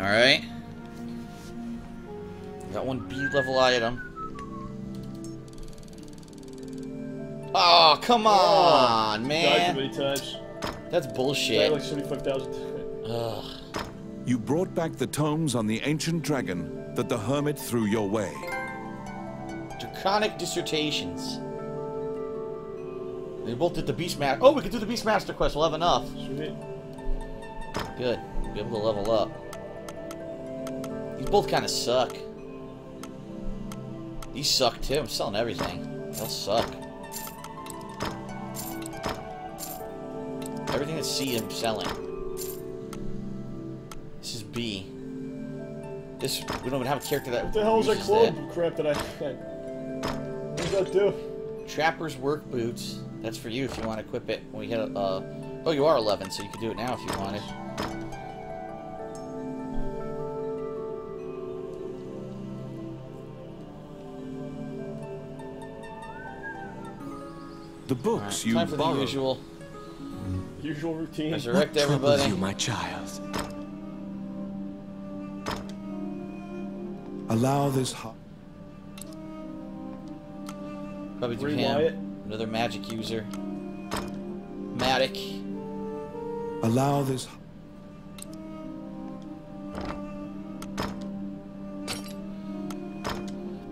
Alright. Got one B-level item. Oh, come on, man. Died too many times. That's bullshit. Died like 75,000. Ugh. You brought back the tomes on the ancient dragon that the hermit threw your way. Draconic dissertations. They both did the Beastmaster. Oh, we can do the Beastmaster quest. We'll have enough. Sweet. Good. We'll be able to level up. These both kind of suck. These suck too. I'm selling everything. They'll suck. Everything that's C I'm selling. This is B. This, we don't even have a character that. What the hell is that clone crap that I had? What does that do? Trapper's work boots. That's for you if you want to equip it. When we hit a, oh, you are 11, so you can do it now if you wanted. The books you borrowed. Time for the usual. Usual routine. Resurrect everybody. You, my child. Allow this hot. Probably do him. Another magic user. Matic. Allow this.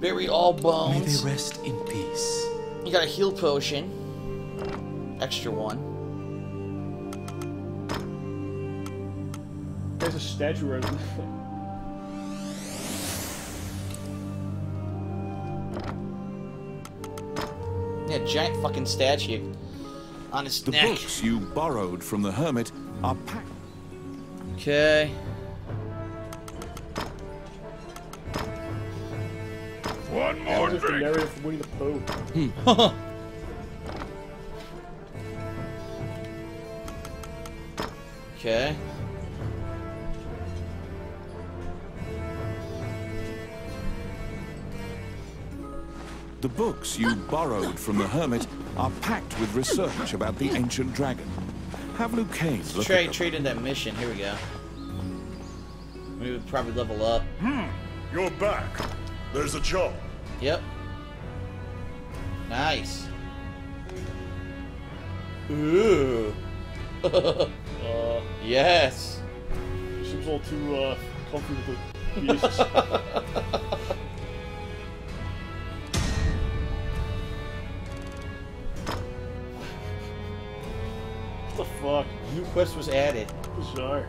Bury all bones. May they rest in peace. You got a heal potion. Extra one. There's a statue right there. Yeah, giant fucking statue on his neck. The books you borrowed from the hermit are packed. Okay. One more drink. Narrative Winnie the Pooh. Okay. The books you borrowed from the hermit are packed with research about the ancient dragon. Have Lucain look at them. Trade in that mission. Here we go. We would probably level up. You're back. There's a job. Yep. Nice. Ooh. Yes. Seems all too comfortable. Jesus. Fuck. New quest was added. Bizarre.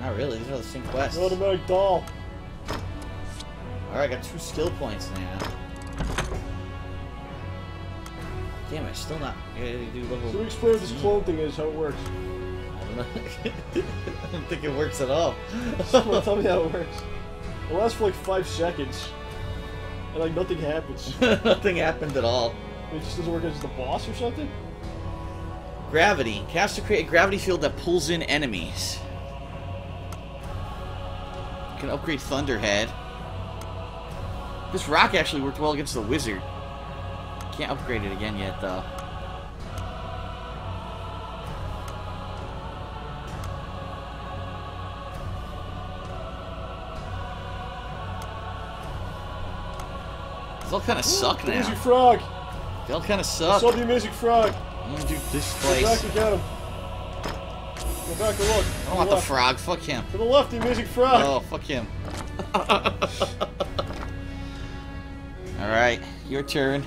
Not really, these are the same quests. What about a doll? Alright, I got 2 skill points now. Damn, I'm still not. I gotta do level. So, explain what this clone thing is, how it works. I don't know. I don't think it works at all. Someone tell me how it works. It lasts for like 5 seconds. And like nothing happens. Nothing happened at all. It just doesn't work as the boss or something? Gravity. Cast to create a gravity field that pulls in enemies. You can upgrade Thunderhead. This rock actually worked well against the wizard. Can't upgrade it again yet, though. These all kind of suck now. Where's your frog? They all kind of suck. I saw the amazing frog. I'm gonna do this place. Go back and get him. Go back and look. I don't want the frog. Fuck him. To the left, the amazing frog. Oh, fuck him. Alright, your turn.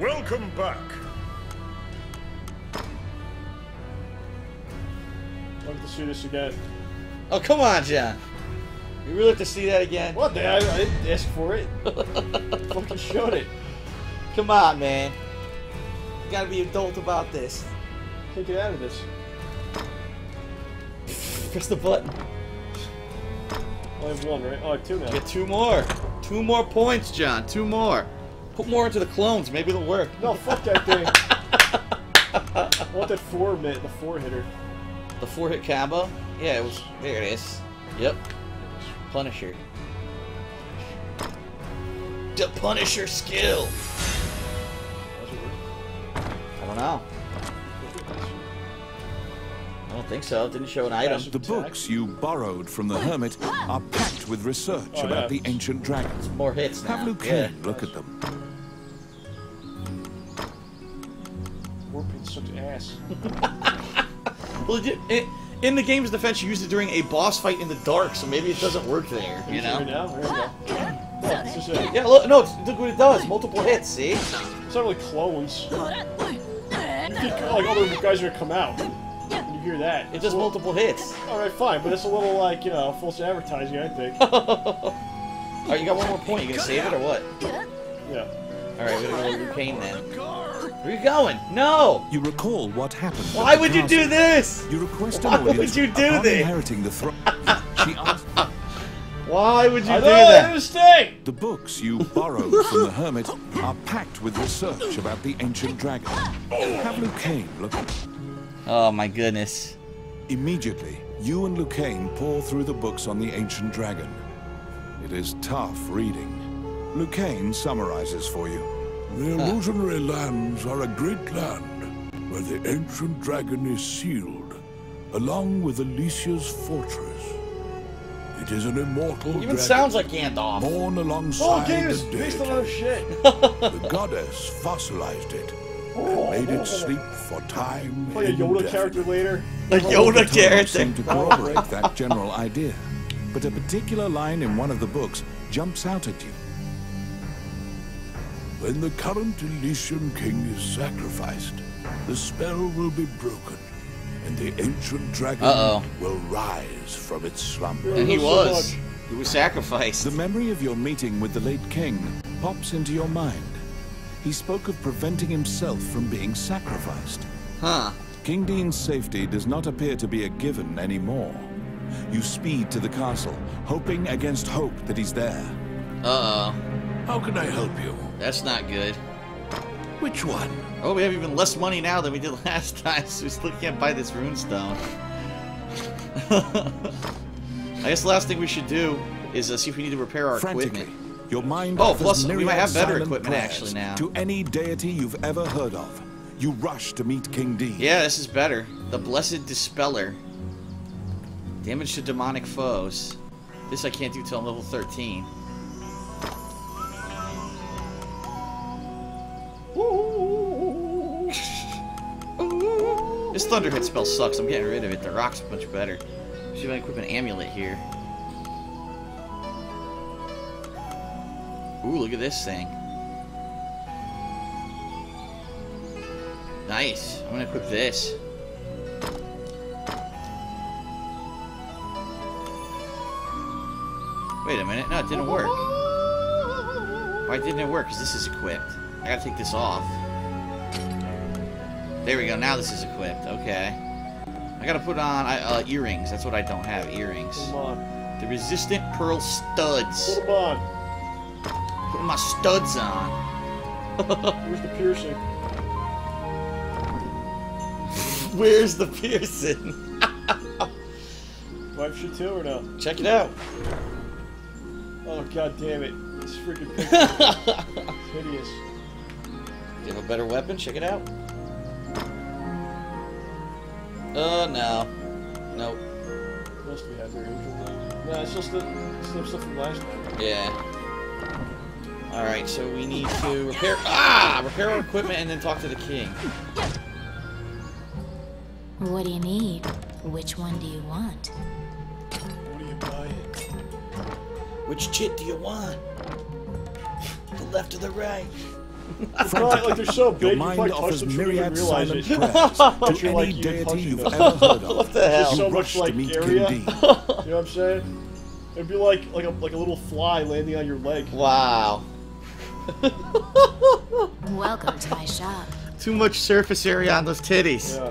Welcome back. I'd like to see this again. Oh, come on, John. You really have to see that again? What the hell? I didn't ask for it. Fucking showed it. Come on, man. You gotta be adult about this. Can't get out of this. Press the button. I have 1, right? Oh, I have 2 now. Get 2 more. 2 more points, John. 2 more. Put more into the clones. Maybe it'll work. No, fuck that thing. I want that 4 minute, the 4-hitter. The 4-hit combo? Yeah, it was. There it is. Yep. Punisher. The Punisher skill! I don't know. I don't think so. It didn't show an item. The books you borrowed from the hermit are packed with research about the ancient dragons. More hits now. Have Lucain look at them. Warping such ass. Legit. In the game's defense, you used it during a boss fight in the dark, so maybe it doesn't work there. You know? Yeah, look, no, look what it does. Multiple hits, see? It's not really clones. You think like other guys are gonna come out. You hear that? It's just multiple hits. All right, fine, but it's a little like you know, false advertising, I think. All right, you got one more point. You gonna save it or what? Yeah. All right, we're gonna go Lucain then. Where are you going? No! You recall what happened. Why would you do this? You request an audience. Why would you do this? Inheriting the throne. She asked. Why would you do that? Mistake. The books you borrowed from the hermit are packed with research about the ancient dragon. Have Lucain look. Oh my goodness. Immediately, you and Lucain pour through the books on the ancient dragon. It is tough reading. Lucain summarizes for you. The illusionary lands are a great land where the ancient dragon is sealed, along with Elysia's fortress. It is an immortal dragon. Even sounds like Gandalf. Born alongside the deity. The goddess fossilized it and made it sleep for time. Play a Yoda character later. A Yoda character. To corroborate that general idea, but a particular line in one of the books jumps out at you. When the current Elysian king is sacrificed, the spell will be broken, and the ancient dragon will rise from its slumber. And he was. He was sacrificed. The memory of your meeting with the late king pops into your mind. He spoke of preventing himself from being sacrificed. Huh. King Dean's safety does not appear to be a given anymore. You speed to the castle, hoping against hope that he's there. How can I help you? That's not good. Which one? Oh, we have even less money now than we did last time, so we still can't buy this runestone. I guess the last thing we should do is see if we need to repair our equipment. Your mind plus we might have better equipment actually now. To any deity you've ever heard of, you rush to meet King Dean. Yeah, this is better. The Blessed Dispeller. Damage to demonic foes. This I can't do till level 13. This Thunderhead spell sucks. I'm getting rid of it. The rock's much better. Should I equip an amulet here? Ooh, look at this thing. Nice. I'm gonna equip this. Wait a minute. No, it didn't work. Why didn't it work? Because this is equipped. I gotta take this off. There we go, now this is equipped, okay. I gotta put on earrings, that's what I don't have, earrings. Put them on. The resistant pearl studs. Put them on. Put my studs on. Where's the piercing? Where's the piercing? Wipe shit too or no? Check it out. Oh god damn it, it's freaking picture. It's hideous. Do you have a better weapon? Check it out. No. Nope. What else do we have here? No, it's just the same stuff from last time. Yeah. Alright, so we need to repair repair our equipment and then talk to the king. What do you need? Which one do you want? What do you buy? Which chit do you want? The left or the right? Like they're so big, your mind offers myriad silent prayers to any deity you've ever heard of. What the hell? So much like area. You know what I'm saying? It'd be like a little fly landing on your leg. Wow. Welcome to my shop. Too much surface area on those titties. Yeah.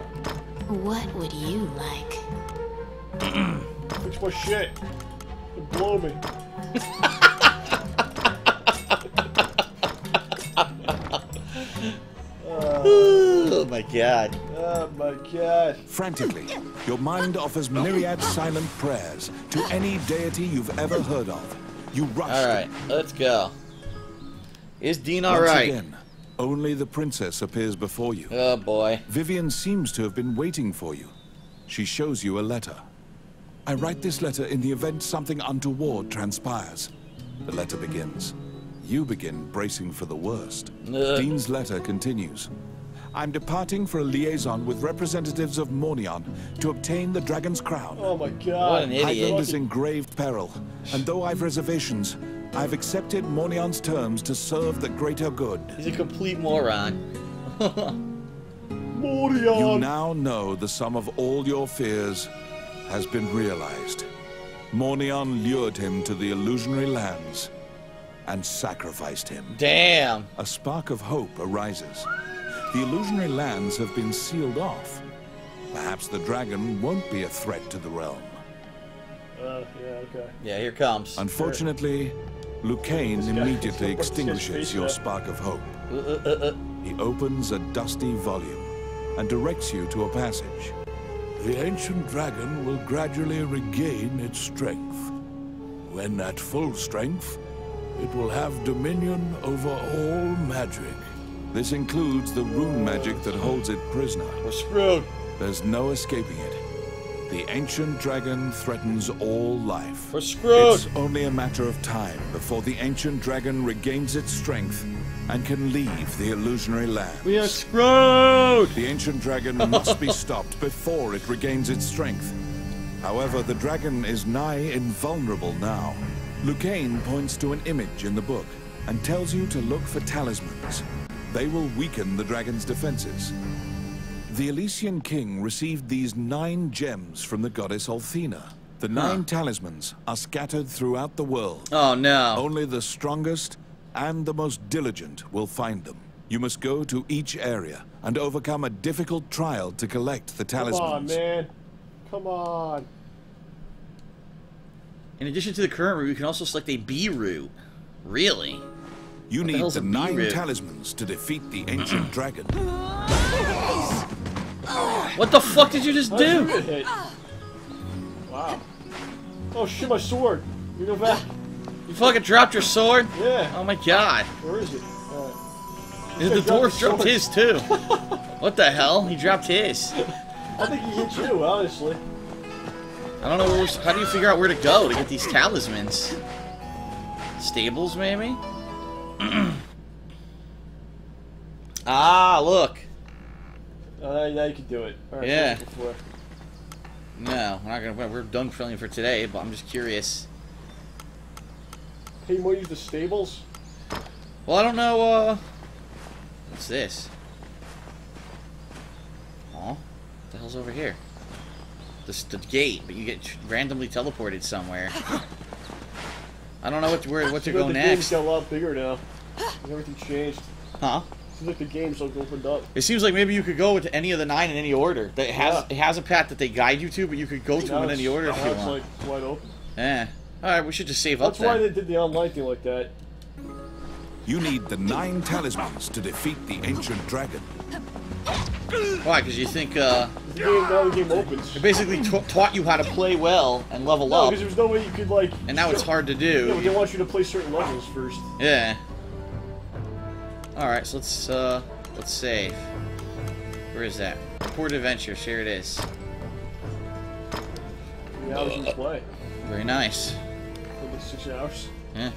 What would you like? Fix my shit. It'd blow me. Oh my god. Oh my god. Frantically, your mind offers myriad silent prayers to any deity you've ever heard of. You rush. Alright, let's go. Is Dean alright? Again, only the princess appears before you. Oh boy. Vivian seems to have been waiting for you. She shows you a letter. I write this letter in the event something untoward transpires. The letter begins. You begin bracing for the worst. Dean's letter continues. I'm departing for a liaison with representatives of Morneon to obtain the Dragon's Crown. Oh my God. What an idiot. Highland is in grave peril, and though I've reservations, I've accepted Morneon's terms to serve the greater good. He's a complete moron. Morneon! You now know the sum of all your fears has been realized. Morneon lured him to the illusionary lands and sacrificed him. Damn! A spark of hope arises. The illusionary lands have been sealed off. Perhaps the dragon won't be a threat to the realm. Yeah, okay. Yeah, here comes. Unfortunately, Lucain immediately extinguishes your spark of hope. He opens a dusty volume and directs you to a passage. The ancient dragon will gradually regain its strength. When at full strength, it will have dominion over all magic. This includes the rune magic that holds it prisoner. We're screwed. There's no escaping it. The ancient dragon threatens all life. We're screwed. It's only a matter of time before the ancient dragon regains its strength and can leave the illusionary land. We are screwed! The ancient dragon must be stopped before it regains its strength. However, the dragon is nigh invulnerable now. Lucain points to an image in the book and tells you to look for talismans. They will weaken the dragon's defenses. The Elysian king received these 9 gems from the goddess Althea. The 9 talismans are scattered throughout the world. Oh no. Only the strongest and the most diligent will find them. You must go to each area and overcome a difficult trial to collect the talismans. Come on, man. Come on. In addition to the current route, you can also select a B route. Really? You need the 9 talismans to defeat the ancient dragon. What the fuck did you just do? Wow. Oh shit, my sword. You go back. You fucking dropped your sword? Yeah. Oh my God. Where is it? The dwarf dropped his too. What the hell? He dropped his. I think he hit you, honestly. I don't know where how do you figure out where to go to get these talismans? Stables, maybe? Ah, look. Yeah, you can do it. All right, yeah. No, we're not gonna. We're done filming for today, but I'm just curious. Hey, you want to use the stables? Well, I don't know. What's this? Oh, what the hell's over here? The gate, but you get randomly teleported somewhere. I don't know what to go next. The game's got a lot bigger now. Everything changed. Huh? Seems like the game's like opened up. It seems like maybe you could go to any of the 9 in any order. That it has a path that they guide you to, but you could go to in any order if you want. It's like wide open. Yeah. All right, we should just save up. That's why they did the online thing like that. You need the 9 talismans to defeat the ancient dragon. Why? Because you think now the game opens. It basically taught you how to play well and level up. Because there's no way you could like. And now it's hard to do. Yeah, they want you to play certain levels first. Yeah. All right, so let's save. Where is that? Report adventures. Here it is. 3 hours in play. Very nice. 6 hours. Yeah.